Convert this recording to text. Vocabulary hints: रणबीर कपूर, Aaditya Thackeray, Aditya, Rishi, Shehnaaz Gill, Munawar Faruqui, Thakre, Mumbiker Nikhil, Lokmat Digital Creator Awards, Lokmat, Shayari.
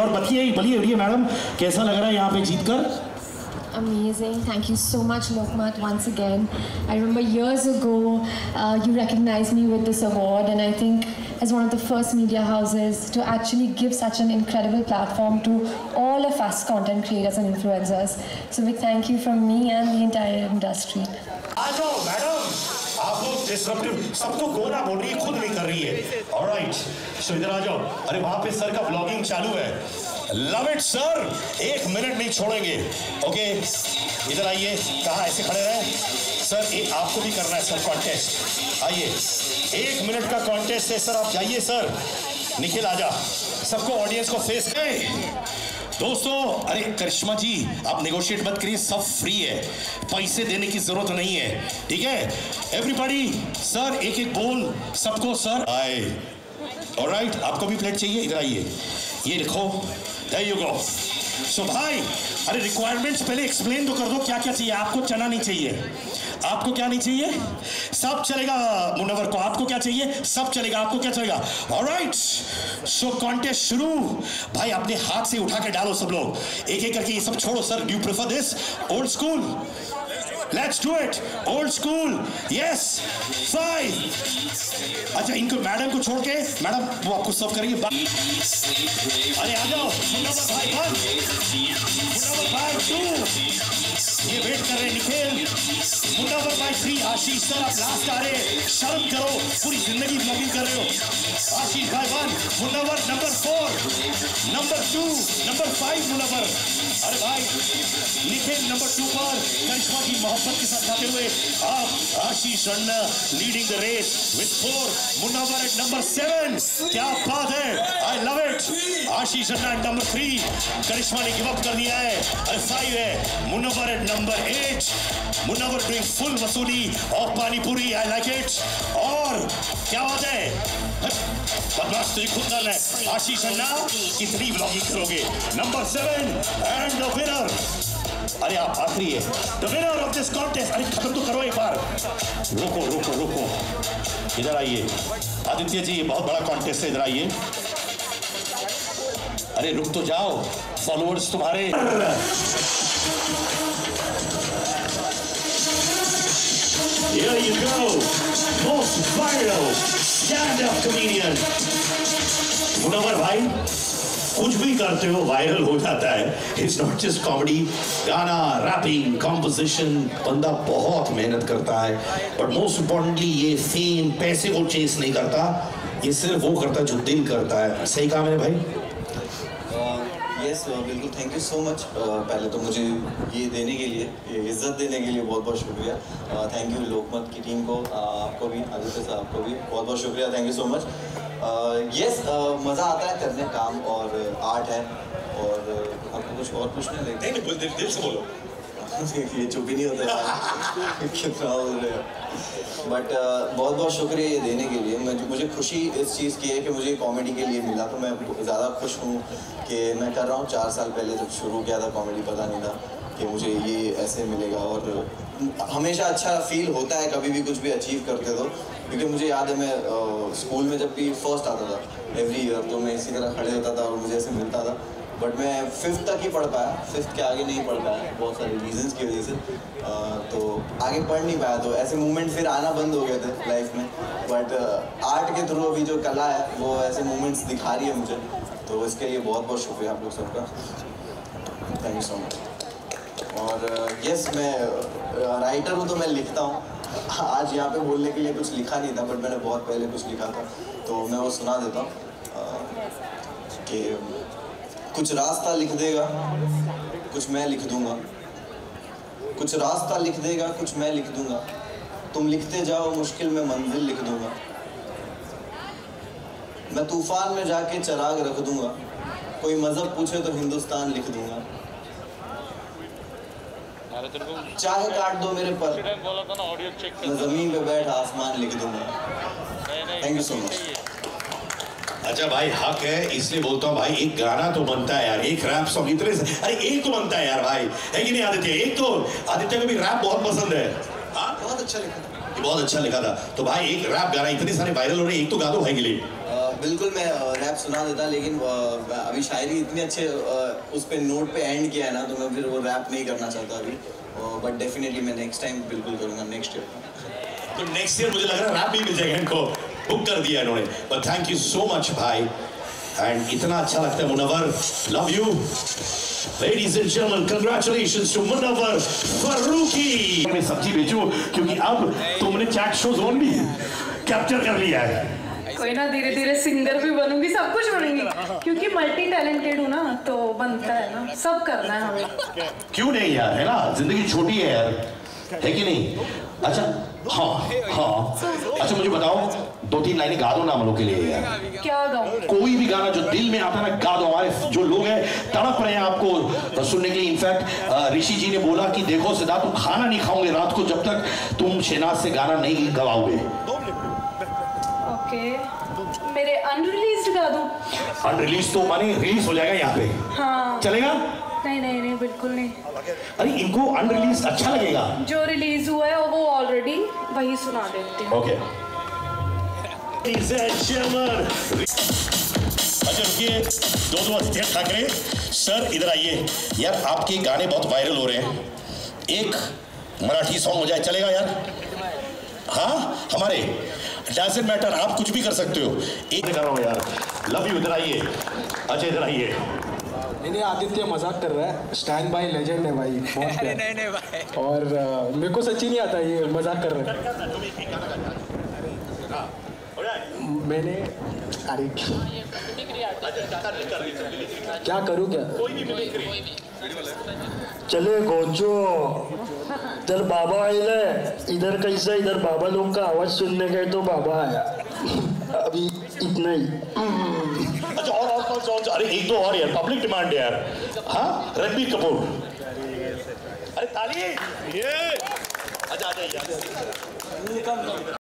और बताइए मैडम कैसा लग रहा है यहाँ पे जीतकर? Amazing, thank you so much Lokmat once again. I remember years ago you recognized me with this award and I think as one of the first media houses to actually give such an incredible platform to all of us content creators and influencers. So big thank you from me and the entire industry. Hello madam. आप लोग disruptive सब तो gonna बोल रही है, खुद भी कर रही है। ऑलराइट, सो इधर आ जाओ। अरे वहां पे सर का ब्लॉगिंग चालू है। लव इट सर, एक मिनट नहीं छोड़ेंगे। ओके, इधर आइए। कहाँ ऐसे खड़े रहे सर? ये आपको भी करना है सर कॉन्टेस्ट। आइए, 1 मिनट का कॉन्टेस्ट है सर। आप जाइए सर। निखिल आ जा, सबको ऑडियंस को फेस कर। दोस्तों, अरे करिश्मा जी, आप नेगोशिएट मत करिए, सब फ्री है, पैसे देने की जरूरत नहीं है, ठीक है? एवरीबॉडी सर, एक एक बोल सबको सर। आए, ऑलराइट, आपको भी प्लेट चाहिए? इधर आइए, ये लिखो, देयर यू गो। सो भाई, अरे रिक्वायरमेंट्स पहले एक्सप्लेन तो कर दो, क्या क्या चाहिए आपको? चना नहीं चाहिए आपको? क्या नहीं चाहिए? सब चलेगा मुनव्वर को। आपको क्या चाहिए? सब चलेगा। आपको क्या चलेगा? ऑलराइट, सो कॉन्टेस्ट शुरू। भाई अपने हाथ से उठा के डालो सब लोग, एक एक करके। ये सब छोड़ो sir, do you prefer this old school? Let's do it old school. Yes, five. अच्छा, इनको मैडम को छोड़ के, मैडम वो आपको सर्व करेंगे। अरे आ जाओ मुनव्वर भाई, मुनव्वर भाई 2 ये वेट कर रहे निखिल। मुनव्वर भाई 3, आशीष सर आप लास्ट आ रहे, शर्म करो, पूरी जिंदगी ब्लॉगिंग कर रहे हो। आशीष भाई 1, Munawar number 4, number 2, number 5 Munawar. अरे भाई निखिल नंबर 2 पर करिश्मा की मोहब्बत के साथ जाते हुए आप। Ashish Anna leading the race with 4, Munawar at number 7। क्या बात है, I love it. Ashish Anna at number 3, Karishma ने गिव अप कर दिया है। अरे 5 है, Munawar at number 8, Munawar doing full वसूली और पानीपुरी। I like it. और क्या बात है, बदमाश तो खुद है। आशीष अन्ना कितनी ब्लॉगिंग करोगे? Number 7 and the winner. अरे आप आखिरी है, the winner of this contest. अरे खत्म तो करो एक बार, रोको रोको रोको। इधर आइए आदित्य जी, ये बहुत बड़ा कॉन्टेस्ट है, इधर आइए। अरे रुक तो जाओ, फॉलोअर्स तुम्हारे। Here you go, most viral stand-up comedian Munawwar भाई। कुछ भी करते हो वायरल हो जाता है। इट्स नॉट जस्ट कॉमेडी, गाना, रैपिंग, कॉम्पोजिशन, बंदा बहुत मेहनत करता है। बट मोस्ट इम्पोर्टेंटली ये फेम, पैसे को चेस नहीं करता, ये सिर्फ वो करता है जो दिल करता है। सही कहा मेरे भाई? यस बिल्कुल, थैंक यू सो मच। पहले तो मुझे ये देने के लिए, ये इज्जत देने के लिए बहुत बहुत शुक्रिया। थैंक यू लोकमत की टीम को, आपको भी, आदित्य साहब को भी बहुत बहुत शुक्रिया। Thank you so much. Yes, मज़ा आता है करने काम, और आर्ट है। और आपको कुछ और पूछना है? दिल से बोलो, ये चुप ही नहीं होता कितना हो रहा है। बट बहुत बहुत शुक्रिया ये देने के लिए। मुझे खुशी इस चीज़ की है कि मुझे कॉमेडी के लिए मिला, तो मैं ज़्यादा खुश हूँ कि मैं कर रहा हूँ। 4 साल पहले जब शुरू किया था कॉमेडी, पता नहीं था कि मुझे ये ऐसे मिलेगा। और हमेशा अच्छा फील होता है कभी भी कुछ भी अचीव करते तो, क्योंकि मुझे याद है मैं स्कूल में जब भी फर्स्ट आता था एवरी ईयर, तो मैं इसी तरह खड़े होता था और मुझे ऐसे मिलता था। बट मैं 5th तक ही पढ़ पाया, 5th के आगे नहीं पढ़ पाया, बहुत सारे रीजंस की वजह से। तो आगे पढ़ नहीं पाया, तो ऐसे मोमेंट फिर आना बंद हो गए थे लाइफ में। बट आर्ट के थ्रू अभी जो कला है वो ऐसे मोमेंट्स दिखा रही है मुझे, तो इसके लिए बहुत बहुत शुक्रिया आप लोग सबका। Thank you so much. और यस, मैं राइटर हूँ तो मैं लिखता हूँ। आज यहाँ पे बोलने के लिए कुछ लिखा नहीं था, बट मैंने बहुत पहले कुछ लिखा था, तो मैं वो सुना देता हूँ कि कुछ रास्ता लिख देगा, कुछ मैं लिख दूंगा। कुछ रास्ता लिख देगा, कुछ मैं लिख दूंगा। तुम लिखते जाओ मुश्किल में मंजिल लिख दूंगा। मैं तूफान में जाके चिराग रख दूंगा। कोई मजहब पूछे तो हिंदुस्तान लिख दूंगा। चाहे काट दो मेरे पर, मैं जमीन पे बैठ आसमान लिख दूंगा। Thank you so much. अच्छा भाई, हक है इसलिए बोलता हूँ भाई, एक गाना तो बनता है यार, एक रैप सॉन्ग इतने से, अरे एक तो बनता है यार भाई, है कि नहीं आदित्य? एक तो आदित्य को भी रैप बहुत पसंद है। हाँ, बहुत अच्छा लिखा था, बहुत अच्छा लिखा था। तो भाई एक रैप गाना, इतने सारे वायरल हो रहे हैं, एक तो गा दो भाई के लिए। बिल्कुल मैं रैप सुना देता, लेकिन अभी शायरी इतने अच्छे उस पर नोट पे एंड किया है ना, तो मैं फिर वो रैप नहीं करना चाहता अभी। बट डेफिनेटली मैं नेक्स्ट टाइम बिल्कुल करूँगा, नेक्स्ट ईयर। तो नेक्स्ट ईयर मुझे लग रहा है रैप भी मिल जाएगा, इनको बुक कर दिया इन्होंने। But thank you so much भाई, एंड इतना अच्छा लगता है Munawar, love you. Ladies and gentlemen, congratulations to Munawar Faruqui. मैं सब्जी बेचूं क्योंकि अब तुमने चैट शो जोन भी कैप्चर कर लिया है। कोई ना, धीरे धीरे सिंगर भी बनूंगी, सब कुछ बनूंगी क्योंकि मल्टी टैलेंटेड हूँ ना, तो बनता है ना, सब करना है हमें। क्यों नहीं यार, है ना, जिंदगी छोटी है यार, है कि नहीं। अच्छा हाँ, अच्छा मुझे बताओ, दो तीन लाइनें गा दो ना हम लोग के लिए यार। क्या गाऊं? कोई भी गाना जो दिल में आता है ना, गा दो। हमारे जो लोग हैं तड़प रहे हैं आपको सुनने के लिए। इनफैक्ट ऋषि जी ने बोला कि देखो सदा, तुम खाना नहीं खाओगे रात को जब तक तुम शहनाज से गाना नहीं गवाओगे। ओके, मेरे अनरिलीज्ड गा दूं? अनरिलीज तो माने रिलीज हो जाएगा यहाँ पे। हाँ। चलेगा? नहीं नहीं नहीं, बिल्कुल नहीं। अरे इनको अनरिलीज अच्छा लगेगा। जो रिलीज हुआ है वो ऑलरेडी वही सुना देते हैं। ओके। अच्छा रुकिए, दोस्तों अतिथि ठाकरे सर इधर आइए। यार आपके गाने बहुत वायरल हो रहे हैं, एक मराठी सॉन्ग हो जाए चलेगा यार? हाँ, हमारे डजंट मैटर, आप कुछ भी कर सकते हो। एक कर रहा हूँ यार, लव यू। इधर आइए, अच्छा इधर आइए। नहीं आदित्य मजाक कर रहा है, स्टैंड बाय लेजेंड है भाई, बहुत नहीं भाई। और मेरे को सच्ची नहीं आता, ये मजाक कर रहा है। मैंने अरे क्या करूँ, क्या चले गोचो इधर बाबा आए, इधर कैसे, इधर बाबा लोग का आवाज सुनने गए तो बाबा आया। अभी इतना ही। अच्छा और अरे एक दो और यार, पब्लिक डिमांड है यार। हाँ, रणबीर कपूर। अरे ताली। अच्छा आ जाइए।